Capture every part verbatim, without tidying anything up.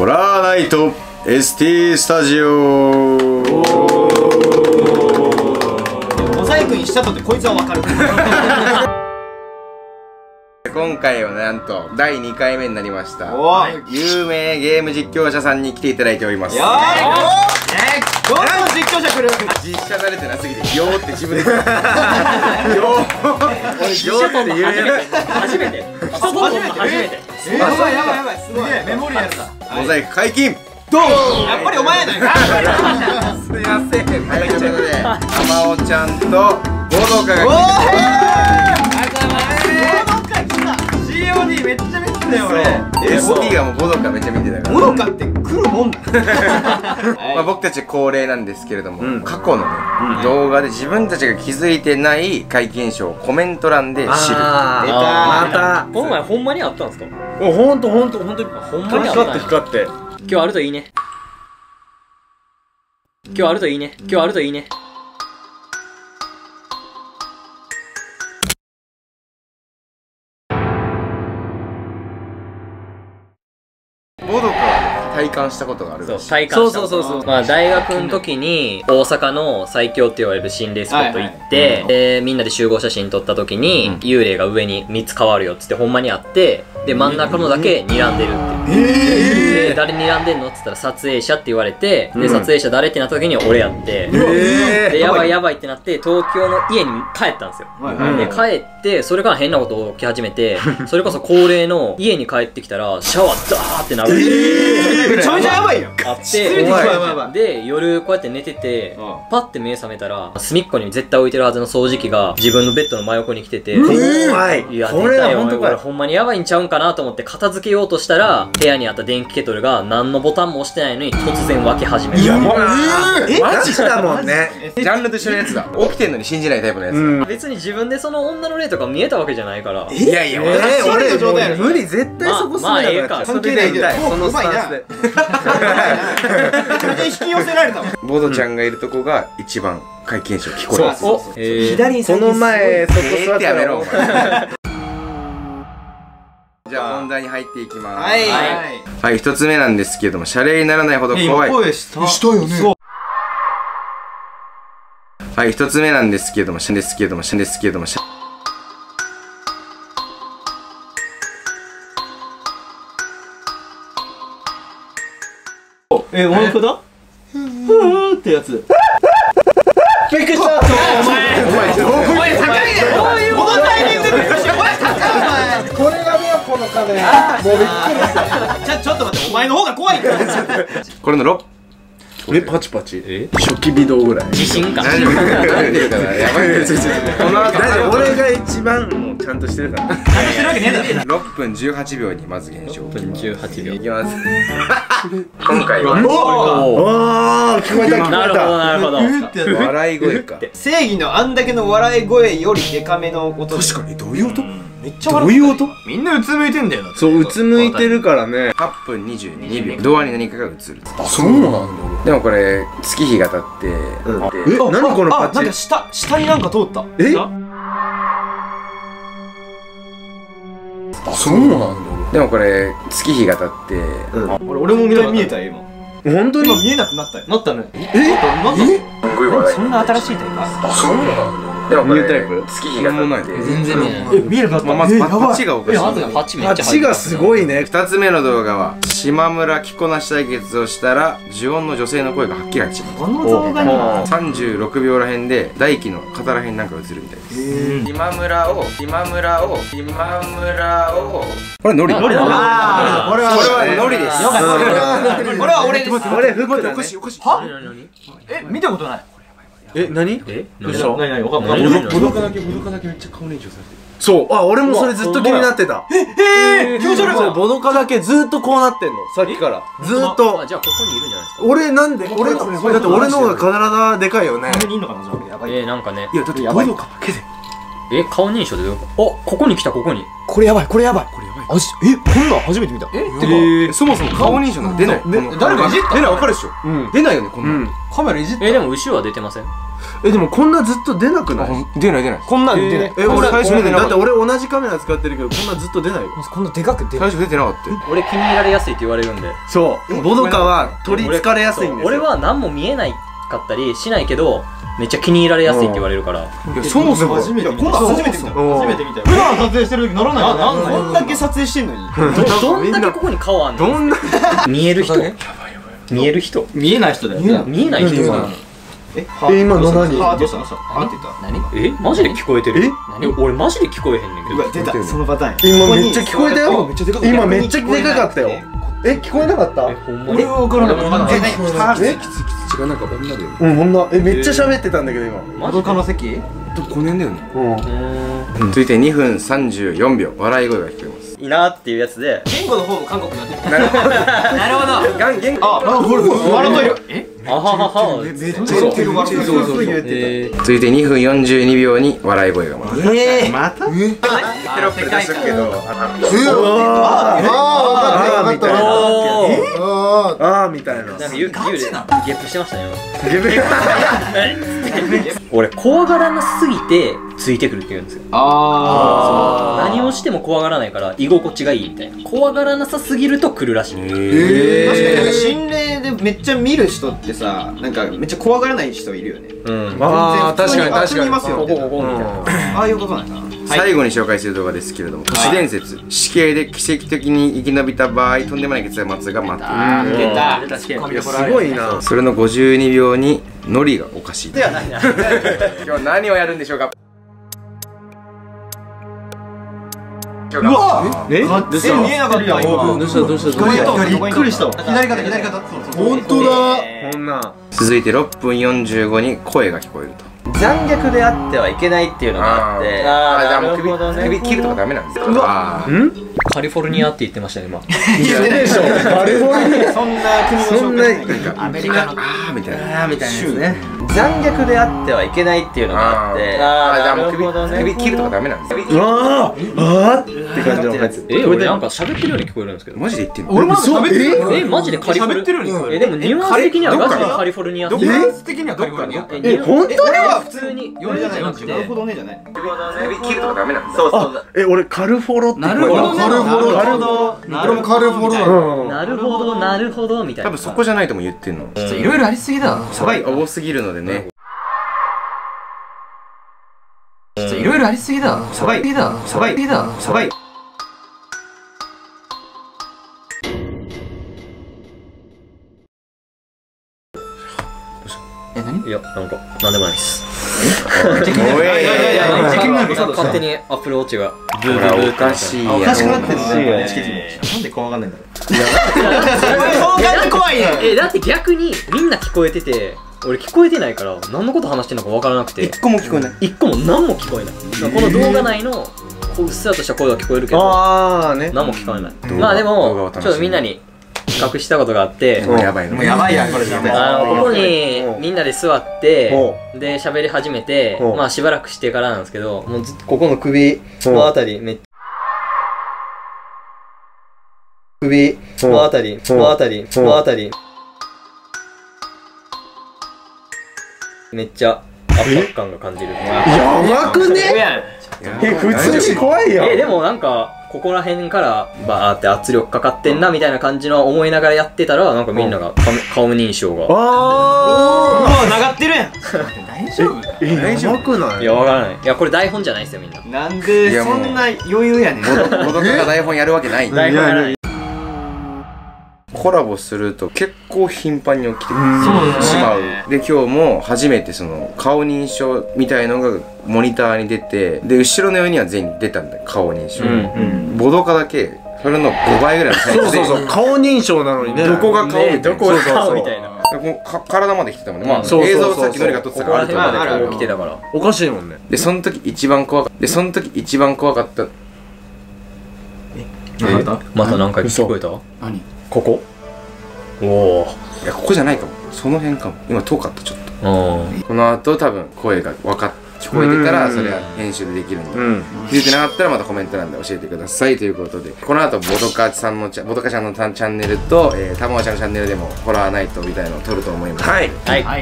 ホラーナイト エスティー スタジオ。モザイクにしちゃったってこいつはわかる今回はなんとだいにかいめになりました。有名ゲーム実況者さんに来ていただいております。どんどん実況者来る。実写慣れてなすぎて「よ」って自分で「よ」って言えない。初めて初めてやばいやばいやばい、すごいメモリアルだ。モザイク解禁ドン。やっぱりお前やないか。すいません。ということであまおちゃんとゴドカが来てくれました。ゴドカ来た。 シーオーディー めっちゃ見てたよ俺。 エスティー がもうゴドカめっちゃ見てたから。ゴドカって来るもんだ。僕たち恒例なんですけれども、過去の動画で自分たちが気づいてない怪奇現象をコメント欄で知る。またこの前ほんまにあったんですか。ほんとほんとほんとほんまにあった。光って今日あるといいね。今日あるといいね。今日あるといいね。体感したことがある。そう体感したこと。そうそうそうそう。まあ大学の時に大阪の最強って言われる心霊スポット行ってでみんなで集合写真撮った時に幽霊が上にみっつ変わるよっつってほんまにあってで真ん中のだけ睨んでるっていう。で誰睨んでんのっつったら撮影者って言われてで撮影者誰ってなった時に俺やってでやばいやばいってなって東京の家に帰ったんですよ。で帰ってそれから変なこと起き始めてそれこそ恒例の家に帰ってきたらシャワーダーってなる。めちゃめちゃやばいよ。あってで夜こうやって寝ててパッて目覚めたら隅っこに絶対置いてるはずの掃除機が自分のベッドの真横に来てて、いや出たよこれほんまにやばいんちゃうんかなと思って片付けようとしたら部屋にあった電気ケトルが何のボタンも押してないのに突然沸き始める。いやマジだもんね。ジャンルと一緒のやつだ。起きてんのに信じないタイプのやつ。別に自分でその女の霊とか見えたわけじゃないから。いやいや俺無理絶対そこすんなよ。関係ないけどそのスタンスで引き寄せられたもん。ボドちゃんがいるとこが一番怪奇現象聞こえます。この前そこ座ってやめろ。じゃあ本題に入っていきます。はい、一つ目なんですけれども、謝礼にならないほど怖い。はい、一つ目なんですけれどもしんですけれどもしんですけれどもしえ、お前これだ？ふーってやつ。びっくりした。お前、お前、お前、高いね。こういうこのタイミングでびっくりした。お前高い。これがね、この壁。もうびっくりした。じゃ、ちょっと待って、お前の方が怖い。これのろ。俺パチパチ。え？初期微動ぐらい。自信か。大丈夫。慣れてるから。やばい。この後大丈夫。俺が一番。ちゃんとしてるから。ろっぷんじゅうはちびょうにまず現象。ろっぷんじゅうはちびょういきます。今回はおお聞こえた聞こえた。なるほどなるほど。笑い声か。正義のあんだけの笑い声よりデカめの音。確かに。どういう音？めっちゃ笑う。どういう音？みんなうつむいてんだよな。そううつむいてるからね。はっぷんにじゅうにびょうドアに何かが映る。そうなんだ。でもこれ月日が経ってえ何このパッチ。なんか下下になんか通った。えそうなんだ。でもこれ月日が経って俺も見えたよ今。本当に今見えなくなったよ。なったね。えそんな新しいタイプ。そうなんだ。でもこれ月日が経って全然見えない。見えなかった。まずパチがおかしい。パチがすごいね。ふたつめの動画は島村着こなし対決をしたら呪音の女性の声がはっきり違う。この動画にさんじゅうろくびょうらへんで大輝の肩らへんなんか映るみたいです。島村を島村を島村をこれノリだ。これはノリです。これは俺です。俺フックだね。え見たことない。え何えどうした。何何わかんない。ほどかだけほどかだけめっちゃ顔認証されてる。そう、あ、俺もそれずっと気になってた。え、ええ、気持ち悪い。そう、ボドカだけずっとこうなってんの、さっきから。ずっと。じゃあ、ここにいるんじゃないですか。俺、なんで、俺の、だって俺の方が体でかいよね。ここにいんのかな、じゃあ、やばい。え、なんかね。いや、だって、ボドカだけで。え、顔認証でどうか。あ、ここに来た、ここに。これやばい、これやばい。これやばい。あ、え、こんなん初めて見た。え、てか、そもそも顔認証なんか出ない。誰かいじった？出ない、わかるでしょ。出ないよね、こんなん。カメラいじった？え、でも後ろは出てません。え、でもこんなずっと出なくない？出ない出ない、こんなん出ない。え、俺最初出てなかった。だって俺同じカメラ使ってるけど、こんなずっと出ないよ。こんなでかく出ない。最初出てなかったよ。俺気に入られやすいって言われるんで。そう、ボドカは取り憑かれやすいんですよ。俺は何も見えないかったりしないけど、めっちゃ気に入られやすいって言われるから。いや、そもそも初めて見た。初めて見た。初めて見た。普段撮影してる時乗らない。こんだけ撮影してんのに、どんだけここに顔あんの。どんだけ見える人、見える人、見えない人だよ。見えない人だよ。え、今の何？どうしたの？あって言った。何？え、マジで聞こえてる？え、俺マジで聞こえへんねんけど。出た。そのパターン。今めっちゃ聞こえたよ。今めっちゃでかかったよ。え、聞こえなかった？俺は分からなかった。え、きつきつ違う、なんか女だよ。うん、女。え、めっちゃ喋ってたんだけど今。マドカの席？とごねんだよね。うん。続いてにふんさんじゅうよんびょう、笑い声が聞こえます。いいなーっていうやつで、言語の方も韓国になってる。なるほどなるほど。言語、ああ、ほら笑ってる。え、あははは。めっちゃ言ってる。笑ってる。そう言ってた。続いてにふんよんじゅうにびょうに笑い声がまた。ええ、また？え、テロップ出したけど。ああ、ああみたいな。ああ、ああみたいな。なんかゆうきゆうでゲップしてましたね。ゲップ。俺怖がらなすぎてついてくるって言うんですよ。ああ。何をしても怖がらないから。居心地がいいみたいな。怖がらなさすぎると来るらしい。確かに心霊でめっちゃ見る人ってさ、なんかめっちゃ怖がらない人いるよね。うん、ああ確かに確かに。ああいうことなんだ。最後に紹介する動画ですけれども、都市伝説死刑で奇跡的に生き延びた場合、とんでもない結末が待っている。ああすごいな。それのごじゅうにびょうにノリがおかしい。ではないな。今日何をやるんでしょうか。うわ、え、見えなかった。今どうしたどうしたびっくりした。左肩左肩、本当だ。こんな続いてろっぷんよんじゅうごに声が聞こえると。残虐であってはいけないっていうのがあって、ああ、じゃあもう首切るとかダメなんですよ。うわ、カリフォルニアって言ってましたね今。言ってでしょ、カリフォルニア。そんな国のそんなアメリカのああみたいな、ああみたいなですね。残虐であってはいけないっていうのがあって、ああ、じゃあもう首切るとかダメなんですよ。ああって感じのやつ。え、俺なんか喋ってるように聞こえるんですけど。マジで言ってるの？俺マジで喋ってる。え、マジでカリフォルニア。え、でもニュアンス的にはガチでカリフォルニア。ニュアンス的にはカリフォルニア。え、本当だ。普通によんじゃなくて、なるほどねじゃない。首切るとかダメなんだ。そうそう。え、俺カルフォロって。なるほど、なるほど、なるほど。俺もカルフォロ。なるほど、なるほどみたいな。多分そこじゃないとも言ってんの。ちょっといろいろありすぎだ。騒い多すぎるのでね。ちょっといろいろありすぎだ。騒いだ、騒いだ、騒い。いや、なんか、なんでもないです。おいやいやいや、勝手にアップルウォッチがブーブーおかしいやん。おかしくなってるね。なんで怖がんないんだろう。なんで怖いやん。え、だって逆にみんな聞こえてて、俺聞こえてないから、何のこと話してんのか分からなくて。一個も聞こえない。一個も何も聞こえない。この動画内のうっすらとした声は聞こえるけど、何も聞こえない。まあでも、ちょっとみんなに。企画したことがあって、もうやばいやんこれ。ここにみんなで座ってで喋り始めて、まあしばらくしてからなんですけど、もうここの首のあたりめっちゃ首のあたりのあたりのあたりめっちゃ圧迫感が感じる。やばくねえ、普通に怖いやん。え、でもなんかここら辺からバーって圧力かかってんなみたいな感じの思いながらやってたら、なんかみんなが顔認証が、ああ、もう曲がってるやん。大丈夫だ。大丈夫ない。いや、わからない。いや、これ台本じゃないですよみんな。なんでそんな余裕やねん。もともと台本やるわけない。台本やない。コラボすると結構頻繁に起きてしまう。で、今日も初めてその顔認証みたいのがモニターに出て、で後ろのようには全員出たんだよ、顔認証。うん、うん、ボドカだけそれのごばいぐらいのサイズで。そうそうそう、顔認証なのにね、どこが顔みたいな、どこが顔みたいな、体まで来てたもんね。まあ映像さっきのりが撮ってたから、あれまで来てたからおかしいもんね。でその時一番怖かったでその時一番怖かったえ、また何回聞こえた？何？ここ？おお、いや、ここじゃないかも、その辺かも。今遠かったちょっと。この後多分声が分かって聞こえてたらそれは編集でできるんで、気づいてなかったらまたコメント欄で教えてくださいということで、この後ボドカさんのボドカちゃんのチャンネルとたまわちゃんのチャンネルでもホラーナイトみたいのを撮ると思います。はい、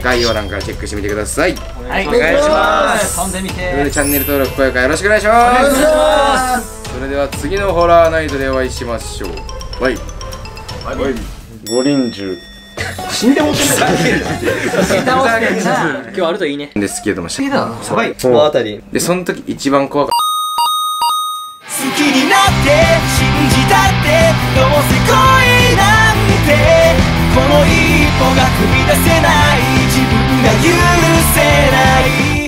概要欄からチェックしてみてください。お願いします。飛んでみて。チャンネル登録高評価よろしくお願いします。それでは次のホラーナイトでお会いしましょう。バイバイ。ご臨終。死んでもって今日あるといいねですけども、シャバいそのあたりで、その時一番怖かった好きになって信じたってどうせ恋なんてこの一歩が踏み出せない自分が許せない